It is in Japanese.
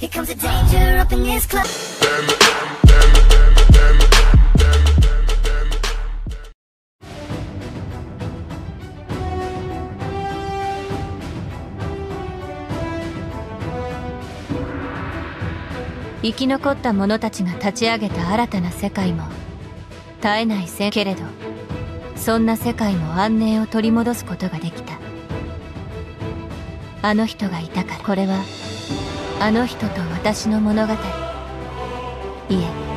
生き残った者たちが立ち上げた新たな世界も絶えない戦けれど、そんな世界も安寧を取り戻すことができた。あの人がいたから。これはあの人と私の物語。いえ、